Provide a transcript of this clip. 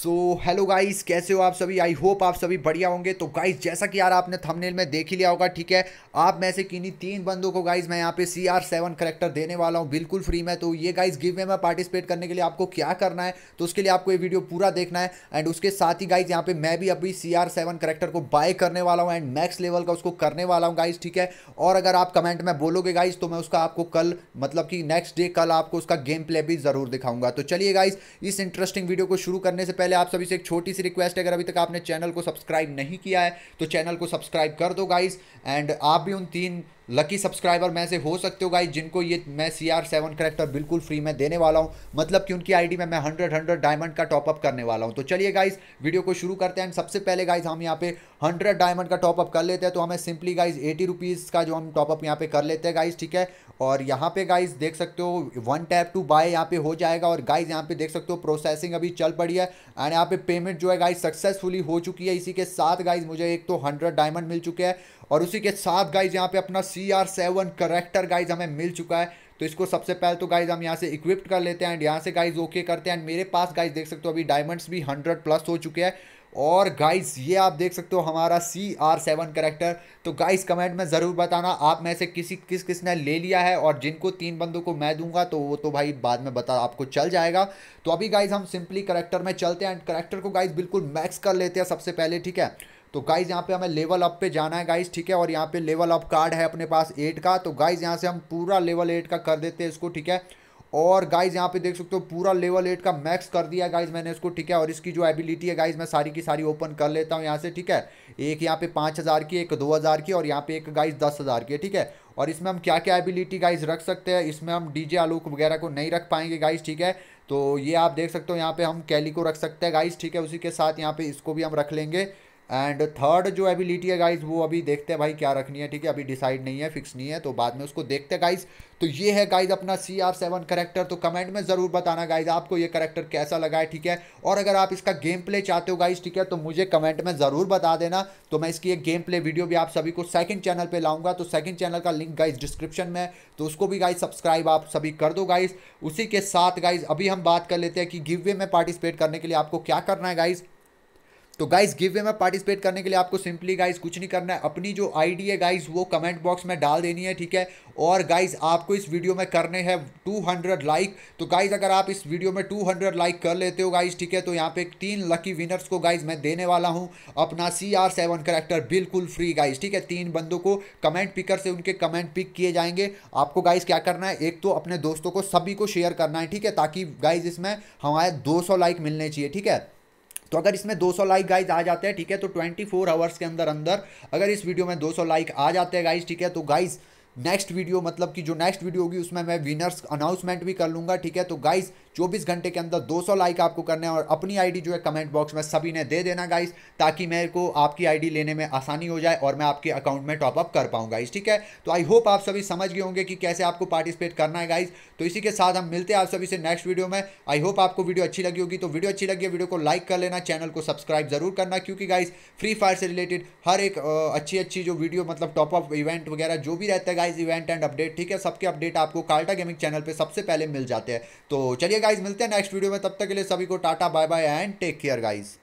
So hello guys, कैसे हो आप सभी। आई होप आप सभी बढ़िया होंगे। तो गाइस जैसा कि यार आपने थंबनेल में देख ही लिया होगा, ठीक है, आप में से किन्हीं तीन बंदों को गाइस मैं यहाँ पे CR7 करेक्टर देने वाला हूँ बिल्कुल फ्री में। तो ये गाइस गिव में पार्टिसिपेट करने के लिए आपको क्या करना है, तो उसके लिए आपको ये वीडियो पूरा देखना है। एंड उसके साथ ही गाइज यहाँ पे मैं भी अभी CR7 करेक्टर को बाय करने वाला हूँ एंड मैक्स लेवल का उसको करने वाला हूँ गाइज, ठीक है। और अगर आप कमेंट में बोलोगे गाइज तो मैं उसका आपको कल मतलब कि नेक्स्ट डे कल आपको उसका गेम प्ले भी जरूर दिखाऊंगा। तो चलिए गाइज इस इंटरेस्टिंग वीडियो को शुरू करने से पहले आप सभी से एक छोटी सी रिक्वेस्ट है, अगर अभी तक आपने चैनल को सब्सक्राइब नहीं किया है तो चैनल को सब्सक्राइब कर दो गाइस। एंड आप भी उन तीन लकी सब्सक्राइबर में से हो सकते हो गाइस जिनको ये मैं CR7 करेक्टर बिल्कुल फ्री में देने वाला हूँ, मतलब कि उनकी आईडी में मैं 100 डायमंड का टॉपअप करने वाला हूँ। तो चलिए गाइस वीडियो को शुरू करते हैं। सबसे पहले गाइस हम यहाँ पे 100 डायमंड का टॉपअप कर लेते हैं। तो हमें सिंपली गाइस 80 रुपीज़ का जो हम टॉपअप यहाँ पे कर लेते हैं गाइस, ठीक है। और यहाँ पे गाइस देख सकते हो 1 टैप टू बाय यहाँ पे हो जाएगा। और गाइस यहाँ पे देख सकते हो प्रोसेसिंग अभी चल पड़ी है एंड यहाँ पे पेमेंट जो है गाइस सक्सेसफुली हो चुकी है। इसी के साथ गाइस मुझे एक तो 100 डायमंड मिल चुके हैं और उसी के साथ गाइस यहाँ पे अपना CR7 करेक्टर गाइज हमें मिल चुका है। तो इसको सबसे पहले तो गाइज हम यहाँ से इक्विप्ड कर लेते हैं एंड यहाँ से गाइज ओके करते हैं। एंड मेरे पास गाइज देख सकते हो अभी डायमंड्स भी 100+ हो चुके हैं। और गाइज ये आप देख सकते हो हमारा CR7 करेक्टर। तो गाइज कमेंट में ज़रूर बताना आप में से किसने ले लिया है, और जिनको तीन बंदों को मैं दूंगा तो वो तो भाई बाद में बता आपको चल जाएगा। तो अभी गाइज हम सिंपली करेक्टर में चलते हैं एंड करेक्टर को गाइज बिल्कुल मैक्स कर लेते हैं सबसे पहले, ठीक है। तो गाइज़ यहाँ पे हमें लेवल अप पे जाना है गाइज़, ठीक है। और यहाँ पे लेवल अप कार्ड है अपने पास 8 का, तो गाइज़ यहाँ से हम पूरा लेवल 8 का कर देते हैं इसको, ठीक है। और गाइज़ यहाँ पे देख सकते हो पूरा लेवल 8 का मैक्स कर दिया गाइज़ मैंने इसको, ठीक है। और इसकी जो एबिलिटी है गाइज़ मैं सारी की सारी ओपन कर लेता हूँ यहाँ से, ठीक है। एक यहाँ पे 5000 की, एक 2000 की और यहाँ पे एक गाइज़ 10000 की, ठीक है। और इसमें हम क्या क्या एबिलिटी गाइज़ रख सकते हैं, इसमें हम DJ आलोक वगैरह को नहीं रख पाएंगे गाइज़, ठीक है। तो ये आप देख सकते हो यहाँ पर हम कैली को रख सकते हैं गाइज़, ठीक है। उसी के साथ यहाँ पर इसको भी हम रख लेंगे। एंड थर्ड जो एबिलिटी है गाइज़ वो अभी देखते हैं भाई क्या रखनी है, ठीक है। अभी डिसाइड नहीं है, फिक्स नहीं है, तो बाद में उसको देखते हैं गाइज़। तो ये है गाइज़ अपना CR7 करेक्टर। तो कमेंट में ज़रूर बताना गाइज़ आपको ये करेक्टर कैसा लगा है, ठीक है। और अगर आप इसका गेम प्ले चाहते हो गाइज़, ठीक है, तो मुझे कमेंट में ज़रूर बता देना। तो मैं इसकी एक गेम प्ले वीडियो भी आप सभी को सेकंड चैनल पर लाऊंगा। तो सेकंड चैनल का लिंक गाइज़ डिस्क्रिप्शन में है, तो उसको भी गाइज़ सब्सक्राइब आप सभी कर दो गाइज़। उसी के साथ गाइज़ अभी हम बात कर लेते हैं कि गिव वे में पार्टिसिपेट करने के लिए आपको क्या करना है गाइज़। तो गाइज़ गिव वे में पार्टिसिपेट करने के लिए आपको सिंपली गाइज़ कुछ नहीं करना है, अपनी जो आईडी है गाइज़ वो कमेंट बॉक्स में डाल देनी है, ठीक है। और गाइज़ आपको इस वीडियो में करने हैं 200 लाइक। तो गाइज़ अगर आप इस वीडियो में 200 लाइक कर लेते हो गाइज़, ठीक है, तो यहाँ पे 3 लकी विनर्स को गाइज़ मैं देने वाला हूँ अपना CR7 करेक्टर बिल्कुल फ्री गाइज़, ठीक है। 3 बंदों को कमेंट पिकर से उनके कमेंट पिक किए जाएंगे। आपको गाइज़ क्या करना है, एक तो अपने दोस्तों को सभी को शेयर करना है, ठीक है, ताकि गाइज़ इसमें हमारे 200 लाइक मिलने चाहिए, ठीक है। तो अगर इसमें 200 लाइक गाइज आ जाते हैं, ठीक है, तो 24 आवर्स के अंदर अंदर अगर इस वीडियो में 200 लाइक आ जाते हैं गाइज, ठीक है, तो गाइज़ नेक्स्ट वीडियो मतलब कि जो नेक्स्ट वीडियो होगी उसमें मैं विनर्स अनाउंसमेंट भी कर लूँगा, ठीक है। तो गाइज़ 24 घंटे के अंदर 200 लाइक आपको करने हैं और अपनी आईडी जो है कमेंट बॉक्स में सभी ने दे देना गाइज़, ताकि मेरे को आपकी आईडी लेने में आसानी हो जाए और मैं आपके अकाउंट में टॉपअप कर पाऊँ गाइज़, ठीक है। तो आई होप आप सभी समझ गए होंगे कि कैसे आपको पार्टिसिपेट करना है गाइज़। तो इसी के साथ हम मिलते हैं आप सभी से नेक्स्ट वीडियो में। आई होप आपको वीडियो अच्छी लगी होगी। तो वीडियो अच्छी लगी है वीडियो को लाइक कर लेना, चैनल को सब्सक्राइब जरूर करना, क्योंकि गाइज़ फ्री फायर से रिलेटेड हर एक अच्छी जो वीडियो मतलब टॉपअप इवेंट वगैरह जो भी रहता है गाइज़, इवेंट एंड अपडेट, ठीक है, सबके अपडेट आपको काल्टा गेमिंग चैनल पर सबसे पहले मिल जाते हैं। तो चलिए गाइज़ मिलते हैं नेक्स्ट वीडियो में, तब तक के लिए सभी को Tata bye bye and take care guys.